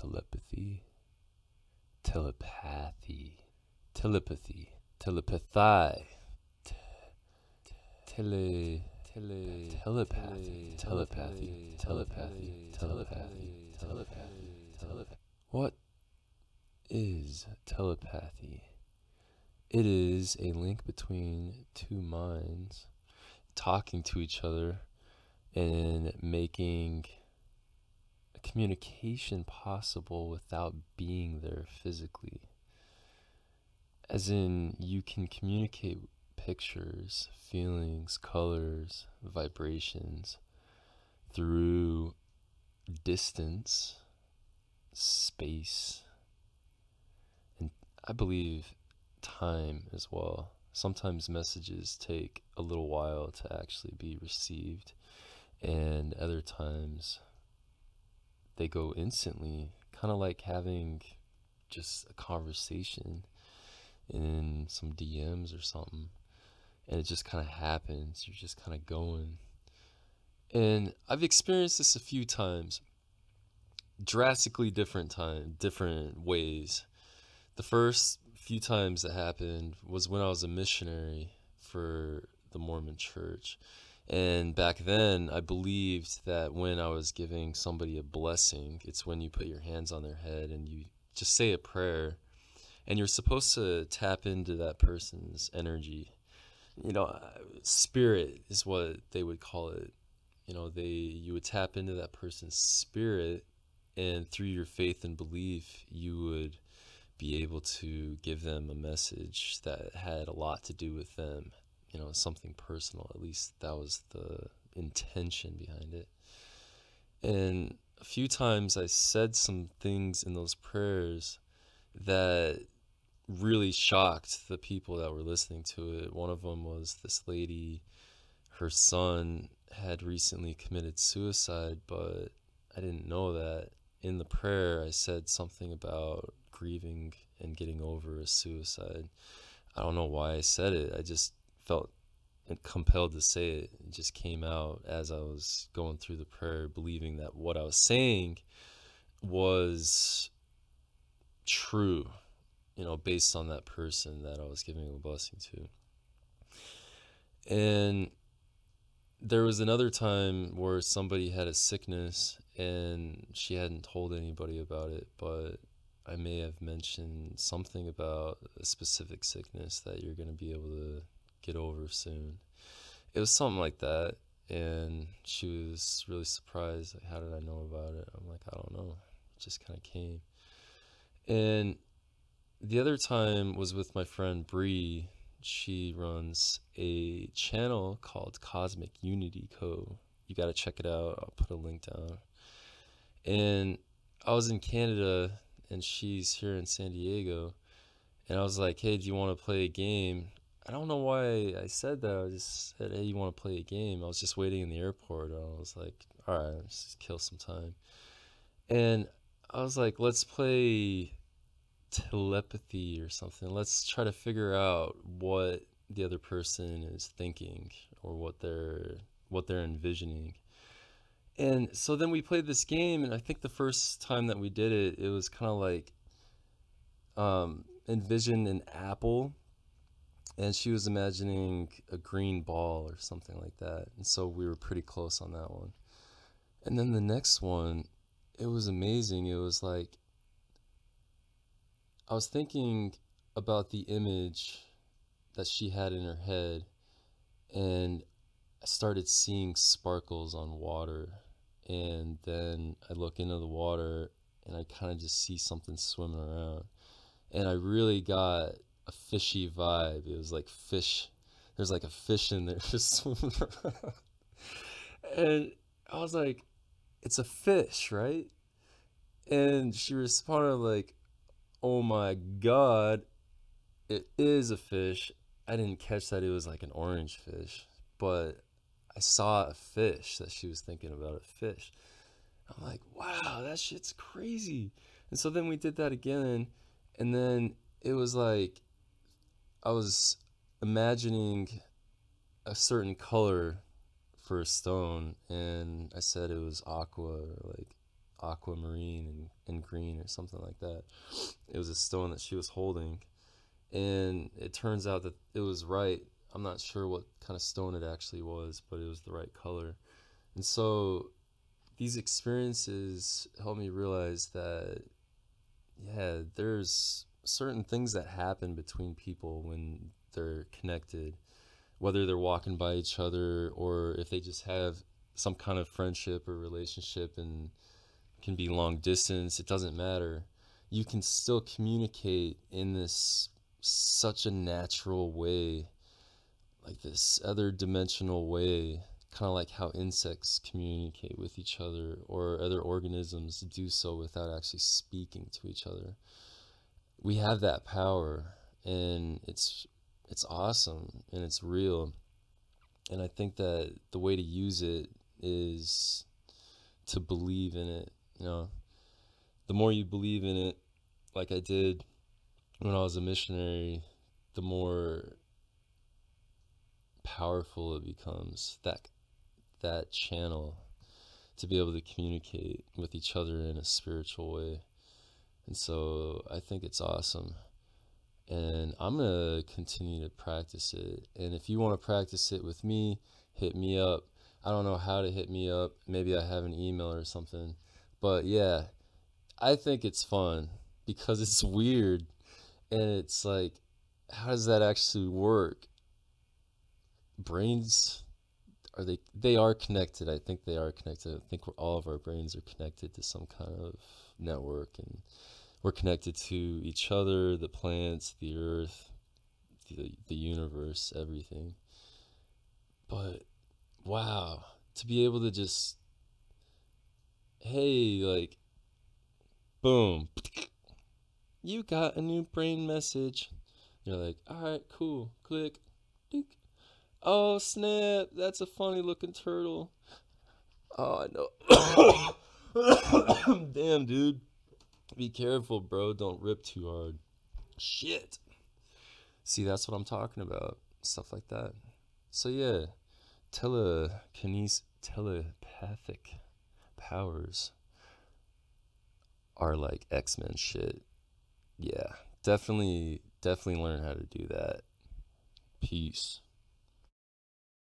telepathy, telepathy. What is telepathy? It is a link between two minds talking to each other and making a communication possible without being there physically. As in, you can communicate pictures, feelings, colors, vibrations through distance, space, and I believe time as well. Sometimes messages take a little while to actually be received, and other times they go instantly, kind of like having just a conversation in some DMs or something, and it just kind of happens. You're just kind of going. And I've experienced this a few times, drastically different ways. The first few times that happened was when I was a missionary for the Mormon Church, and back then I believed that when I was giving somebody a blessing, it's when you put your hands on their head and you just say a prayer, and you're supposed to tap into that person's energy. You know, spirit is what they would call it. You know, you would tap into that person's spirit, and through your faith and belief, you would be able to give them a message that had a lot to do with them. You know, something personal. At least that was the intention behind it. And a few times I said some things in those prayers that really shocked the people that were listening to it. One of them was this lady. Her son had recently committed suicide, but I didn't know that. In the prayer, I said something about grieving and getting over a suicide. I don't know why I said it. I just felt compelled to say it. It just came out as I was going through the prayer, believing that what I was saying was true, you know, based on that person that I was giving a blessing to. And there was another time where somebody had a sickness and she hadn't told anybody about it, but I may have mentioned something about a specific sickness that you're going to be able to get over soon. It was something like that, and she was really surprised. Like, how did I know about it? I'm like, I don't know. It just kind of came. And the other time was with my friend Bree. She runs a channel called Cosmic Unity Co. You got to check it out. I'll put a link down. And I was in Canada, and she's here in San Diego. And I was like, hey, do you want to play a game? I don't know why I said that. I just said, hey, you want to play a game? I was just waiting in the airport. And I was like, all right, let's just kill some time. And I was like, let's play telepathy or something. Let's try to figure out what the other person is thinking or what they're envisioning. And so then we played this game, and I think the first time that we did it, it was kind of like envision an apple, and she was imagining a green ball or something like that. And so we were pretty close on that one. And then the next one, it was amazing. It was like I was thinking about the image that she had in her head, and I started seeing sparkles on water, and then I look into the water and I kind of just see something swimming around, and I really got a fishy vibe. It was like fish. There's like a fish in there just swimming around, and I was like, it's a fish, right? And she responded like, oh my God, it is a fish. I didn't catch that it was like an orange fish, but I saw a fish that she was thinking about, a fish. I'm like, wow, that shit's crazy. And so then we did that again, and then it was like I was imagining a certain color for a stone, and I said it was aqua, or like aquamarine and green or something like that. It was a stone that she was holding, and it turns out that it was right. I'm not sure what kind of stone it actually was, but it was the right color. And so these experiences helped me realize that, yeah, there's certain things that happen between people when they're connected, whether they're walking by each other or if they just have some kind of friendship or relationship and can be long distance, it doesn't matter. You can still communicate in this such a natural way, like this other dimensional way, kind of like how insects communicate with each other, or other organisms do so without actually speaking to each other. We have that power, and it's awesome, and it's real. And I think that the way to use it is to believe in it. You know, the more you believe in it, like I did when I was a missionary, the more powerful it becomes, that channel to be able to communicate with each other in a spiritual way. And so I think it's awesome, and I'm gonna continue to practice it. And if you want to practice it with me, hit me up. I don't know how to hit me up. Maybe I have an email or something. But yeah, I think it's fun because it's weird, and it's like, how does that actually work? Brains, they are connected. I think they are connected. I think all of our brains are connected to some kind of network, and we're connected to each other, the plants, the earth, the universe, everything. But wow, to be able to just, hey, like, boom, you got a new brain message. You're like, all right, cool, click, dink. Oh snap, that's a funny looking turtle. Oh, I know. Damn, dude. Be careful, bro. Don't rip too hard. Shit. See, that's what I'm talking about. Stuff like that. So yeah, telepathic powers are like X-Men shit. Yeah, definitely learn how to do that. Peace.